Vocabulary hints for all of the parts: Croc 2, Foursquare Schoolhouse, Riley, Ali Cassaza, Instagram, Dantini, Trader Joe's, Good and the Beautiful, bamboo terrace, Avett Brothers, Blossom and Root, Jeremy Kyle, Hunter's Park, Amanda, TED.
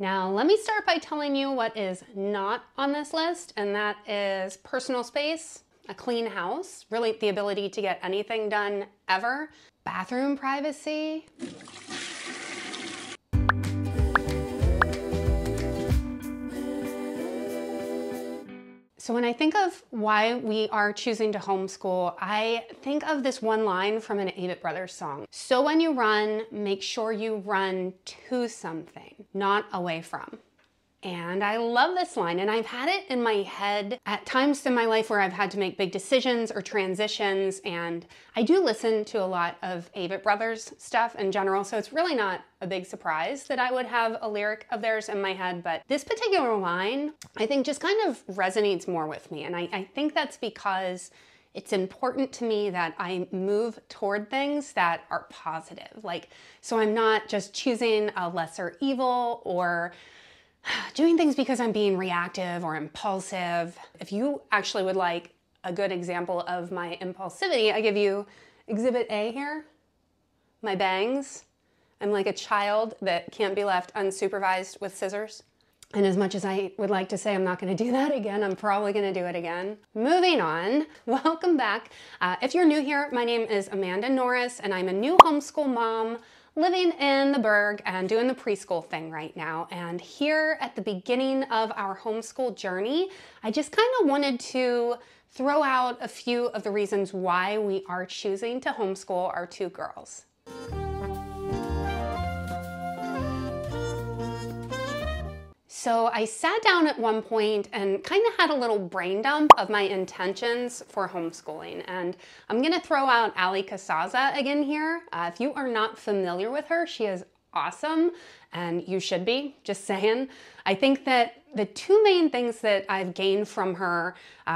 Now, let me start by telling you what is not on this list, and that is personal space, a clean house, really the ability to get anything done ever, bathroom privacy, so when I think of why we are choosing to homeschool, I think of this one line from an Avett Brothers song. So when you run, make sure you run to something, not away from. And I love this line, and I've had it in my head at times in my life where I've had to make big decisions or transitions, and I do listen to a lot of Avett Brothers stuff in general, so it's really not a big surprise that I would have a lyric of theirs in my head, but this particular line, I think just kind of resonates more with me, and I think that's because it's important to me that I move toward things that are positive. Like, so I'm not just choosing a lesser evil or doing things because I'm being reactive or impulsive. If you actually would like a good example of my impulsivity, I give you exhibit A here, my bangs. I'm like a child that can't be left unsupervised with scissors. And as much as I would like to say I'm not gonna do that again, I'm probably gonna do it again. Moving on, welcome back. If you're new here, my name is Amanda Norris, and I'm a new homeschool mom living in the Berg and doing the preschool thing right now. And here at the beginning of our homeschool journey, I just kind of wanted to throw out a few of the reasons why we are choosing to homeschool our two girls. So I sat down at one point and kind of had a little brain dump of my intentions for homeschooling. And I'm gonna throw out Ali Cassaza again here. If you are not familiar with her, she is awesome, and you should be, just saying. I think that the two main things that I've gained from her,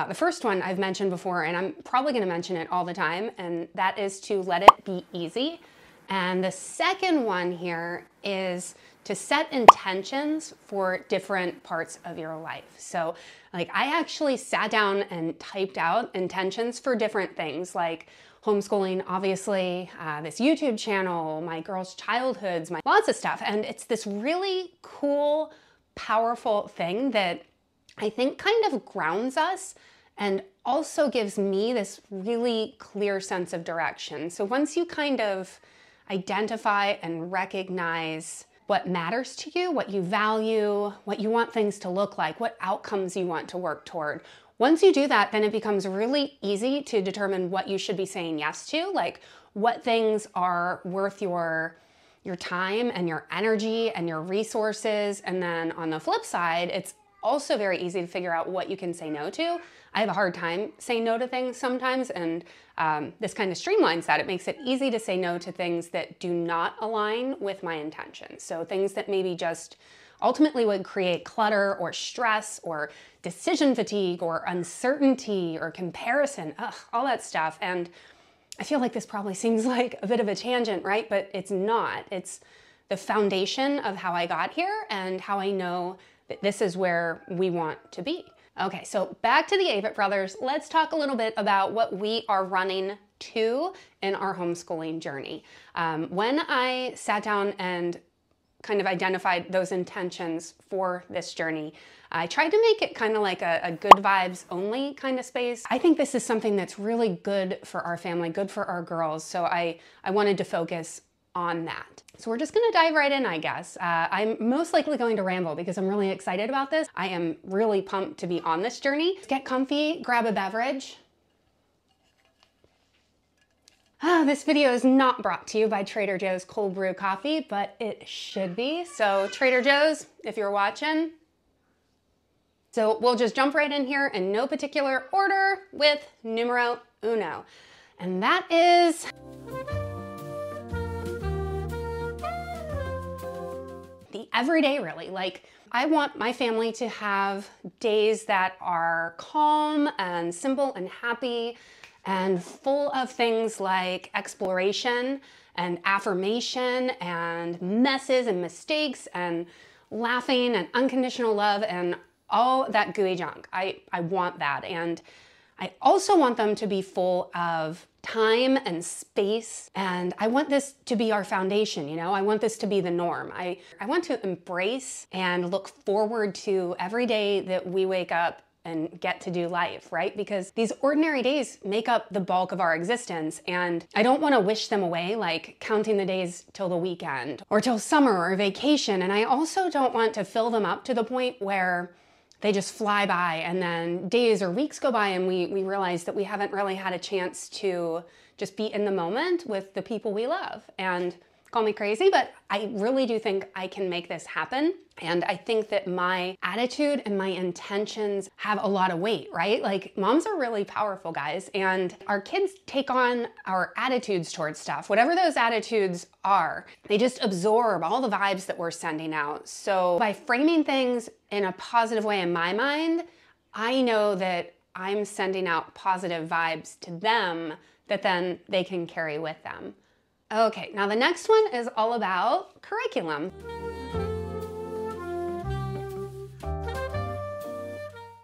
the first one I've mentioned before, and I'm probably gonna mention it all the time, and that is to let it be easy. And the second one here is to set intentions for different parts of your life. So like I actually sat down and typed out intentions for different things like homeschooling, obviously, this YouTube channel, my girls' childhoods, lots of stuff. And it's this really cool, powerful thing that I think kind of grounds us and also gives me this really clear sense of direction. So once you kind of identify and recognize what matters to you, what you value, what you want things to look like, what outcomes you want to work toward. Once you do that, then it becomes really easy to determine what you should be saying yes to, like what things are worth your time and your energy and your resources. And then on the flip side, it's also very easy to figure out what you can say no to. I have a hard time saying no to things sometimes, and this kind of streamlines that. It makes it easy to say no to things that do not align with my intentions. So things that maybe just ultimately would create clutter or stress or decision fatigue or uncertainty or comparison, all that stuff. And I feel like this probably seems like a bit of a tangent, right? But it's not. It's the foundation of how I got here and how I know that this is where we want to be. Okay, so back to the Avett Brothers. Let's talk a little bit about what we are running to in our homeschooling journey. When I sat down and kind of identified those intentions for this journey, I tried to make it kind of like a good vibes only kind of space. I think this is something that's really good for our family, good for our girls, so I wanted to focus on that. So we're just gonna dive right in, I guess. I'm most likely going to ramble because I'm really excited about this. I am really pumped to be on this journey. Let's get comfy, grab a beverage. This video is not brought to you by Trader Joe's cold brew coffee, but it should be. So Trader Joe's, if you're watching. So we'll just jump right in here in no particular order with numero uno. And that is every day, really. Like, I want my family to have days that are calm and simple and happy and full of things like exploration and affirmation and messes and mistakes and laughing and unconditional love and all that gooey junk. I want that. And I also want them to be full of time and space, and I want this to be our foundation, you know? I want this to be the norm. I want to embrace and look forward to every day that we wake up and get to do life, right? Because these ordinary days make up the bulk of our existence, and I don't want to wish them away, like counting the days till the weekend or till summer or vacation. And I also don't want to fill them up to the point where they just fly by, and then days or weeks go by and we realize that we haven't really had a chance to just be in the moment with the people we love. And call me crazy, but I really do think I can make this happen. And I think that my attitude and my intentions have a lot of weight, right? Like, moms are really powerful, guys. And our kids take on our attitudes towards stuff. Whatever those attitudes are, they just absorb all the vibes that we're sending out. So by framing things in a positive way in my mind, I know that I'm sending out positive vibes to them that then they can carry with them. Okay, now the next one is all about curriculum.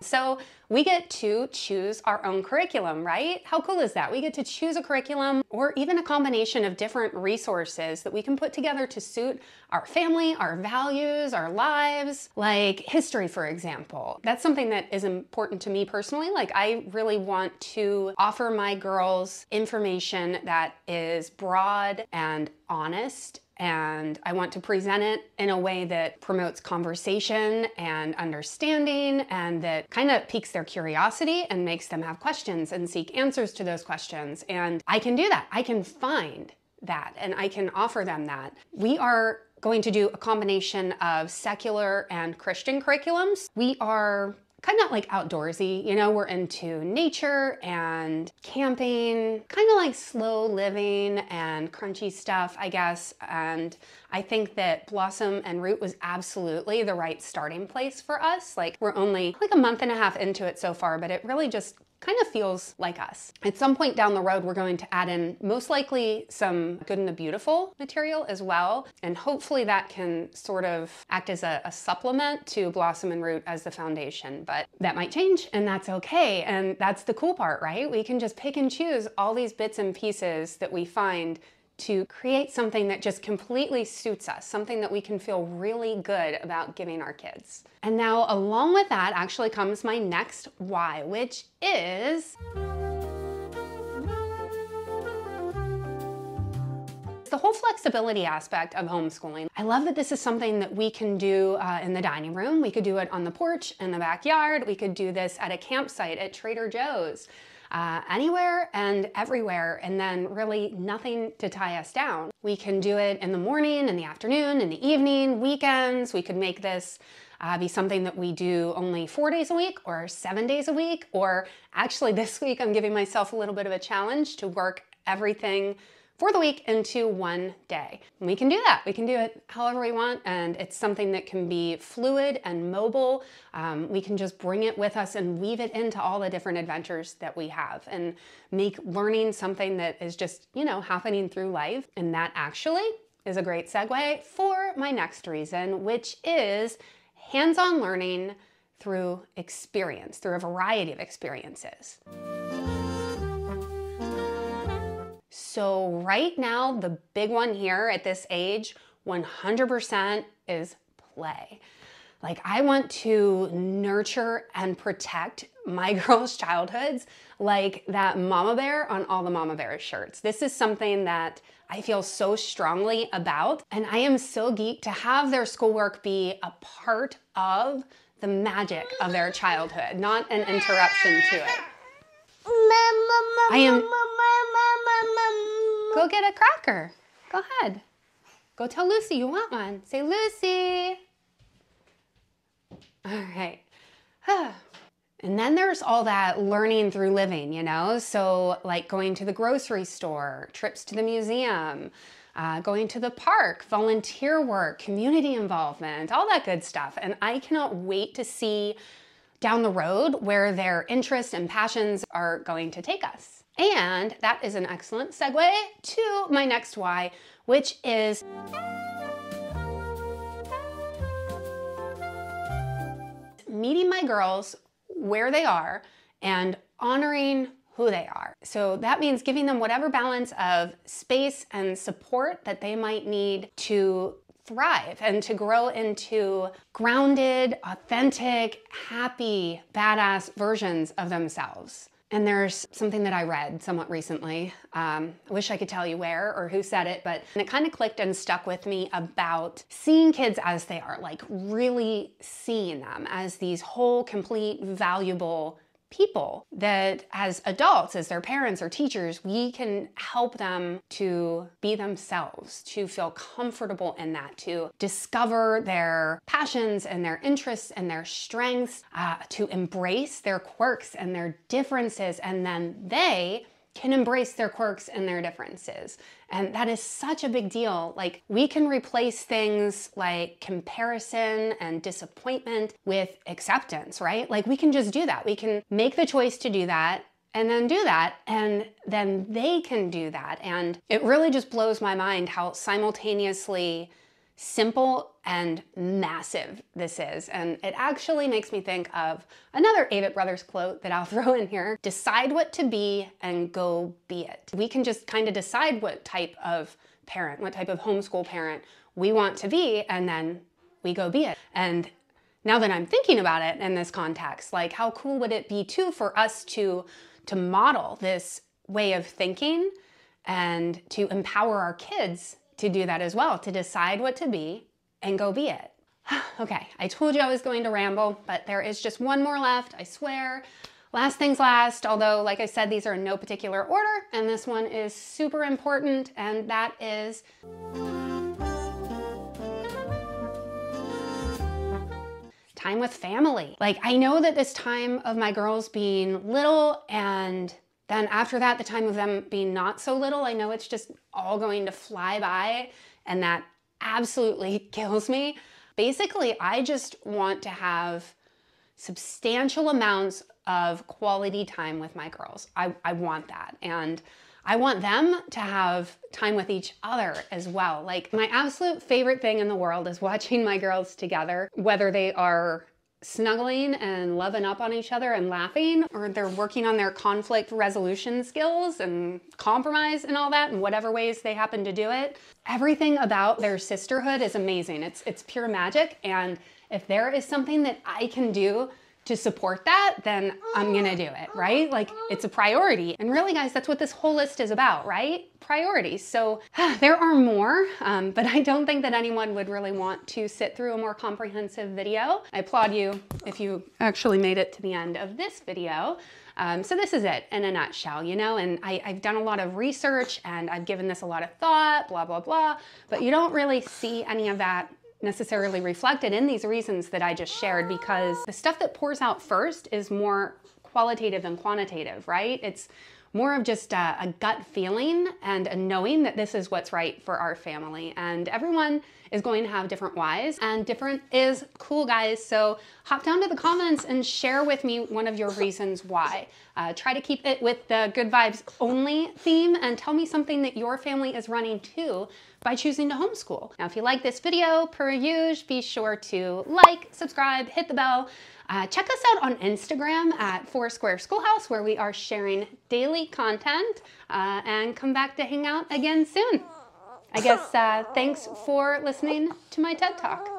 So we get to choose our own curriculum, right? How cool is that? We get to choose a curriculum or even a combination of different resources that we can put together to suit our family, our values, our lives, like history, for example. That's something that is important to me personally. Like, I really want to offer my girls information that is broad and honest, and I want to present it in a way that promotes conversation and understanding, and that kind of piques their curiosity and makes them have questions and seek answers to those questions. And I can do that. I can find that, and I can offer them that. We are going to do a combination of secular and Christian curriculums. We are kind of like outdoorsy, you know, we're into nature and camping, kind of like slow living and crunchy stuff, I guess. And I think that Blossom and Root was absolutely the right starting place for us. Like, we're only like a month and a half into it so far, but it really just kind of feels like us. At some point down the road, we're going to add in most likely some Good and the Beautiful material as well. And hopefully that can sort of act as a supplement to Blossom and Root as the foundation, but that might change, and that's okay. And that's the cool part, right? We can just pick and choose all these bits and pieces that we find to create something that just completely suits us, something that we can feel really good about giving our kids. And now along with that actually comes my next why, which is the whole flexibility aspect of homeschooling. I love that this is something that we can do in the dining room. We could do it on the porch, in the backyard. We could do this at a campsite, at Trader Joe's. Anywhere and everywhere, and then really nothing to tie us down. We can do it in the morning, in the afternoon, in the evening, weekends. We could make this be something that we do only 4 days a week or 7 days a week, or actually this week I'm giving myself a little bit of a challenge to work everything for the week into one day. And we can do that. We can do it however we want, and it's something that can be fluid and mobile. We can just bring it with us and weave it into all the different adventures that we have and make learning something that is just, you know, happening through life. And that actually is a great segue for my next reason, which is hands-on learning through experience, through a variety of experiences. So right now, the big one here at this age, 100% is play. Like, I want to nurture and protect my girls' childhoods like that mama bear on all the mama bear shirts. This is something that I feel so strongly about, and I am so geeked to have their schoolwork be a part of the magic of their childhood, not an interruption to it. I am... Go get a cracker. Go ahead. Go tell Lucy you want one. Say, Lucy. All right. And then there's all that learning through living, you know? So like going to the grocery store, trips to the museum, going to the park, volunteer work, community involvement, all that good stuff. And I cannot wait to see down the road where their interests and passions are going to take us. And that is an excellent segue to my next why, which is meeting my girls where they are and honoring who they are. So that means giving them whatever balance of space and support that they might need to thrive and to grow into grounded, authentic, happy, badass versions of themselves. And there's something that I read somewhat recently. I wish I could tell you where or who said it, but it kind of clicked and stuck with me about seeing kids as they are, like really seeing them as these whole, complete, valuable people that as adults, as their parents or teachers, we can help them to be themselves, to feel comfortable in that, to discover their passions and their interests and their strengths, to embrace their quirks and their differences, and then they can embrace their quirks and their differences. And that is such a big deal. Like, we can replace things like comparison and disappointment with acceptance, right? Like, we can just do that. We can make the choice to do that and then do that, and then they can do that. And it really just blows my mind how simultaneously simple and massive this is. And it actually makes me think of another Avett Brothers quote that I'll throw in here. Decide what to be and go be it. We can just kind of decide what type of parent, what type of homeschool parent we want to be, and then we go be it. And now that I'm thinking about it in this context, like, how cool would it be too for us to model this way of thinking and to empower our kids to do that as well, to decide what to be and go be it. Okay, I told you I was going to ramble, but there is just one more left, I swear. Last things last, although like I said, these are in no particular order, and this one is super important, and that is time with family. Like, I know that this time of my girls being little and then after that, the time of them being not so little, I know it's just all going to fly by, and that absolutely kills me. Basically, I just want to have substantial amounts of quality time with my girls. I want that. And I want them to have time with each other as well. Like, my absolute favorite thing in the world is watching my girls together, whether they are snuggling and loving up on each other and laughing, or they're working on their conflict resolution skills and compromise and all that in whatever ways they happen to do it. Everything about their sisterhood is amazing. It's pure magic, and if there is something that I can do to support that, then I'm gonna do it, right? Like, it's a priority. And really, guys, that's what this whole list is about, right? Priorities. So there are more, but I don't think that anyone would really want to sit through a more comprehensive video. I applaud you if you actually made it to the end of this video. So this is it in a nutshell, you know, and I've done a lot of research and I've given this a lot of thought, blah, blah, blah, but you don't really see any of that necessarily reflected in these reasons that I just shared, because the stuff that pours out first is more qualitative than quantitative, right? It's more of just a gut feeling and a knowing that this is what's right for our family. And everyone is going to have different whys, and different is cool, guys. So hop down to the comments and share with me one of your reasons why. Try to keep it with the good vibes only theme, and tell me something that your family is running to by choosing to homeschool. Now, if you like this video, per usual, be sure to like, subscribe, hit the bell. Check us out on Instagram at Foursquare Schoolhouse, where we are sharing daily content, and come back to hang out again soon. I guess thanks for listening to my TED Talk.